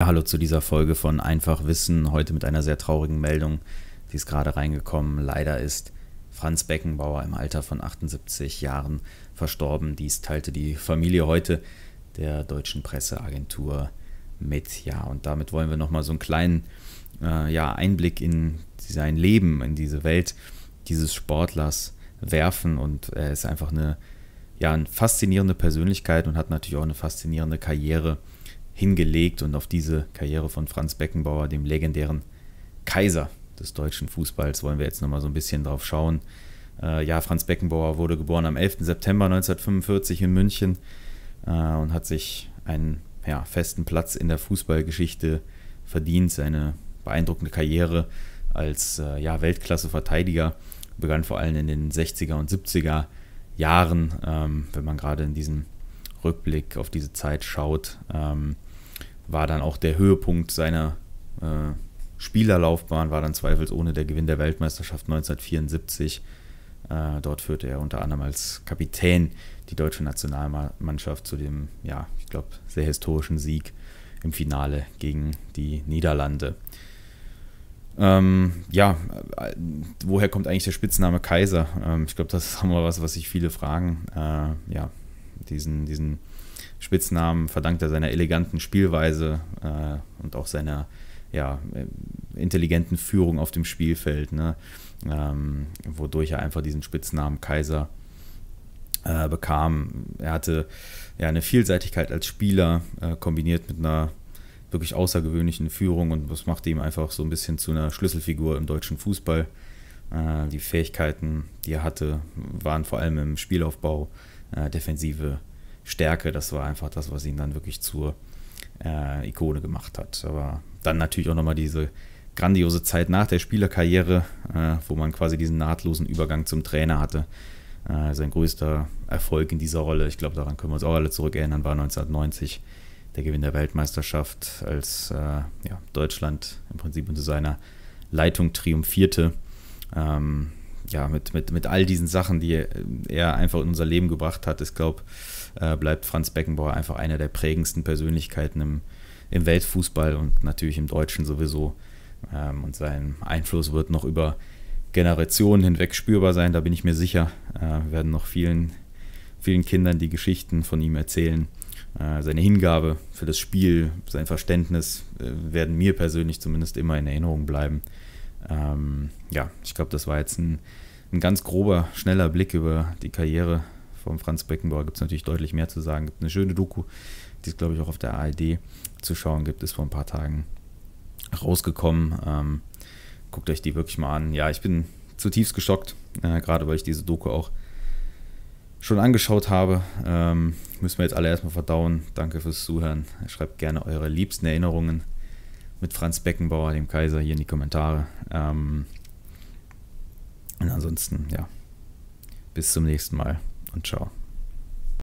Hallo zu dieser Folge von Einfach Wissen, heute mit einer sehr traurigen Meldung, die ist gerade reingekommen. Leider ist Franz Beckenbauer im Alter von 78 Jahren verstorben. Dies teilte die Familie heute der deutschen Presseagentur mit. Ja, und damit wollen wir nochmal so einen kleinen Einblick in sein Leben, in diese Welt dieses Sportlers werfen. Und er ist einfach eine faszinierende Persönlichkeit und hat natürlich auch eine faszinierende Karriere hingelegt, und auf diese Karriere von Franz Beckenbauer, dem legendären Kaiser des deutschen Fußballs, wollen wir jetzt nochmal so ein bisschen drauf schauen. Franz Beckenbauer wurde geboren am 11. September 1945 in München und hat sich einen festen Platz in der Fußballgeschichte verdient. Seine beeindruckende Karriere als Weltklasse-Verteidiger begann vor allem in den 60er und 70er Jahren, wenn man gerade in diesem Rückblick auf diese Zeit schaut, war dann auch der Höhepunkt seiner Spielerlaufbahn, war dann zweifelsohne der Gewinn der Weltmeisterschaft 1974. Dort führte er unter anderem als Kapitän die deutsche Nationalmannschaft zu dem, sehr historischen Sieg im Finale gegen die Niederlande. Woher kommt eigentlich der Spitzname Kaiser? Ich glaube, das ist auch mal was sich viele fragen. Diesen Spitznamen verdankt er seiner eleganten Spielweise und auch seiner intelligenten Führung auf dem Spielfeld, ne? Wodurch er einfach diesen Spitznamen Kaiser bekam. Er hatte eine Vielseitigkeit als Spieler kombiniert mit einer wirklich außergewöhnlichen Führung, und das macht ihm einfach so ein bisschen zu einer Schlüsselfigur im deutschen Fußball. Die Fähigkeiten, die er hatte, waren vor allem im Spielaufbau, defensive Stärke, das war einfach das, was ihn dann wirklich zur Ikone gemacht hat. Aber dann natürlich auch nochmal diese grandiose Zeit nach der Spielerkarriere, wo man quasi diesen nahtlosen Übergang zum Trainer hatte. Sein größter Erfolg in dieser Rolle, ich glaube, daran können wir uns auch alle zurückerinnern, war 1990 der Gewinn der Weltmeisterschaft, als Deutschland im Prinzip unter seiner Leitung triumphierte. Mit all diesen Sachen, die er einfach in unser Leben gebracht hat, ich glaube, bleibt Franz Beckenbauer einfach einer der prägendsten Persönlichkeiten im Weltfußball und natürlich im Deutschen sowieso. Und sein Einfluss wird noch über Generationen hinweg spürbar sein, da bin ich mir sicher. Wir werden noch vielen Kindern die Geschichten von ihm erzählen. Seine Hingabe für das Spiel, sein Verständnis werden mir persönlich zumindest immer in Erinnerung bleiben. Ich glaube, das war jetzt ein ganz grober, schneller Blick über die Karriere von Franz Beckenbauer. Gibt es natürlich deutlich mehr zu sagen. Gibt eine schöne Doku, die es, glaube ich, auch auf der ARD zu schauen gibt. Ist vor ein paar Tagen rausgekommen. Guckt euch die wirklich mal an. Ja, ich bin zutiefst geschockt, gerade weil ich diese Doku auch schon angeschaut habe. Müssen wir jetzt alle erstmal verdauen. Danke fürs Zuhören. Schreibt gerne eure liebsten Erinnerungen mit Franz Beckenbauer, dem Kaiser, hier in die Kommentare. Und ansonsten, bis zum nächsten Mal und ciao.